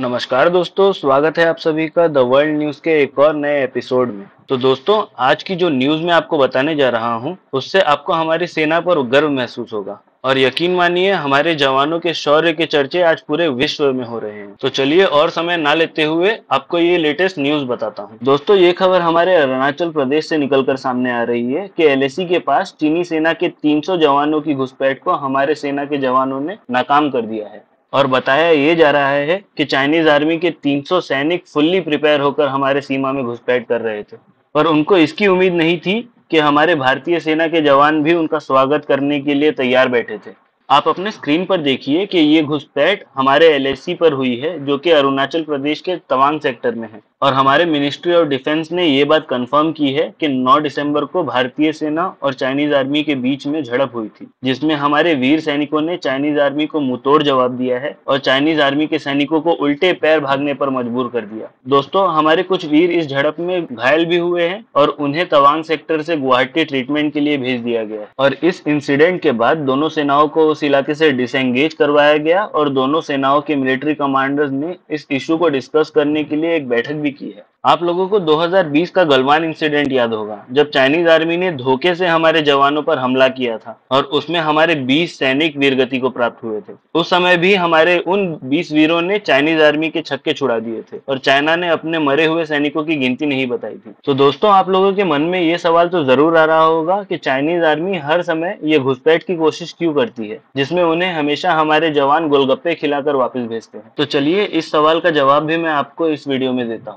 नमस्कार दोस्तों, स्वागत है आप सभी का द वर्ल्ड न्यूज के एक और नए एपिसोड में। तो दोस्तों, आज की जो न्यूज में आपको बताने जा रहा हूं, उससे आपको हमारी सेना पर गर्व महसूस होगा और यकीन मानिए हमारे जवानों के शौर्य के चर्चे आज पूरे विश्व में हो रहे हैं। तो चलिए और समय ना लेते हुए आपको ये लेटेस्ट न्यूज बताता हूँ। दोस्तों, ये खबर हमारे अरुणाचल प्रदेश से निकलकर सामने आ रही है कि LAC के पास चीनी सेना के 300 जवानों की घुसपैठ को हमारे सेना के जवानों ने नाकाम कर दिया है और बताया ये जा रहा है कि चाइनीज आर्मी के 300 सैनिक फुल्ली प्रिपेयर होकर हमारे सीमा में घुसपैठ कर रहे थे और उनको इसकी उम्मीद नहीं थी कि हमारे भारतीय सेना के जवान भी उनका स्वागत करने के लिए तैयार बैठे थे। आप अपने स्क्रीन पर देखिए कि ये घुसपैठ हमारे LAC पर हुई है, जो कि अरुणाचल प्रदेश के तवांग सेक्टर में है और हमारे मिनिस्ट्री ऑफ डिफेंस ने ये बात कंफर्म की है कि 9 दिसंबर को भारतीय सेना और चाइनीज आर्मी के बीच में झड़प हुई थी, जिसमें हमारे वीर सैनिकों ने चाइनीज आर्मी को मुंहतोड़ जवाब दिया है और चाइनीज आर्मी के सैनिकों को उल्टे पैर भागने पर मजबूर कर दिया। दोस्तों, हमारे कुछ वीर इस झड़प में घायल भी हुए हैं और उन्हें तवांग सेक्टर से गुवाहाटी ट्रीटमेंट के लिए भेज दिया गया और इस इंसिडेंट के बाद दोनों सेनाओं को उस इलाके से डिसएंगेज करवाया गया और दोनों सेनाओं के मिलिट्री कमांडर्स ने इस इशू को डिस्कस करने के लिए एक बैठक की है। आप लोगों को 2020 का गलवान इंसिडेंट याद होगा, जब चाइनीज आर्मी ने धोखे से हमारे जवानों पर हमला किया था और उसमें हमारे 20 सैनिक वीरगति को प्राप्त हुए थे। उस समय भी हमारे उन 20 वीरों ने चाइनीज आर्मी के छक्के छुड़ा दिए थे और चाइना ने अपने मरे हुए सैनिकों की गिनती नहीं बताई थी। तो दोस्तों, आप लोगों के मन में ये सवाल तो जरूर आ रहा होगा कि चाइनीज आर्मी हर समय ये घुसपैठ की कोशिश क्यों करती है, जिसमें उन्हें हमेशा हमारे जवान गोलगप्पे खिलाकर वापस भेजते हैं। तो चलिए, इस सवाल का जवाब भी मैं आपको इस वीडियो में देता हूँ।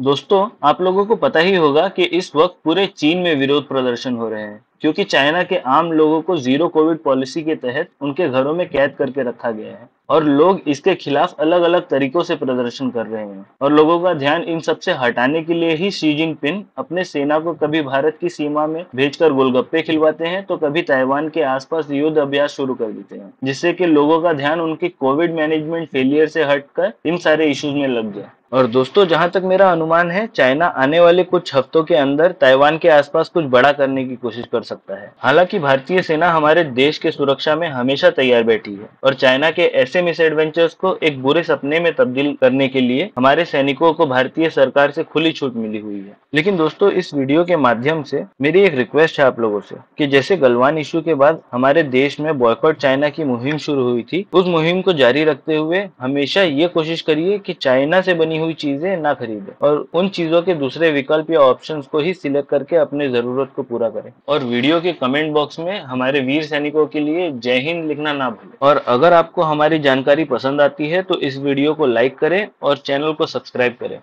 दोस्तों, आप लोगों को पता ही होगा कि इस वक्त पूरे चीन में विरोध प्रदर्शन हो रहे हैं, क्योंकि चाइना के आम लोगों को जीरो कोविड पॉलिसी के तहत उनके घरों में कैद करके रखा गया है और लोग इसके खिलाफ अलग अलग तरीकों से प्रदर्शन कर रहे हैं और लोगों का ध्यान इन सब से हटाने के लिए ही शी जिनपिंग अपने सेना को कभी भारत की सीमा में भेजकर गोलगप्पे खिलवाते हैं तो कभी ताइवान के आसपास युद्ध अभ्यास शुरू कर देते हैं, जिससे कि लोगों का ध्यान उनके कोविड मैनेजमेंट फेलियर से हटकर इन सारे इश्यूज में लग गया। और दोस्तों, जहां तक मेरा अनुमान है, चाइना आने वाले कुछ हफ्तों के अंदर ताइवान के आसपास कुछ बड़ा करने की कोशिश कर सकता है। हालांकि भारतीय सेना हमारे देश के सुरक्षा में हमेशा तैयार बैठी है और चाइना के ऐसे मिसएडवेंचर्स को एक बुरे सपने में तब्दील करने के लिए हमारे सैनिकों को भारतीय सरकार से खुली छूट मिली हुई है। लेकिन दोस्तों, इस वीडियो के माध्यम से मेरी एक रिक्वेस्ट है आप लोगों से कि जैसे गलवान इश्यू के बाद हमारे देश में बॉयकॉट चाइना की मुहिम शुरू हुई थी, उस मुहिम को जारी रखते हुए हमेशा ये कोशिश करिए कि चाइना से बनी हुई चीजें ना खरीदें और उन चीजों के दूसरे विकल्प या ऑप्शंस को ही सिलेक्ट करके अपनी जरूरत को पूरा करें। और वीडियो के कमेंट बॉक्स में हमारे वीर सैनिकों के लिए जय हिंद लिखना ना भूलें। और अगर आपको हमारी जानकारी पसंद आती है तो इस वीडियो को लाइक करें और चैनल को सब्सक्राइब करें।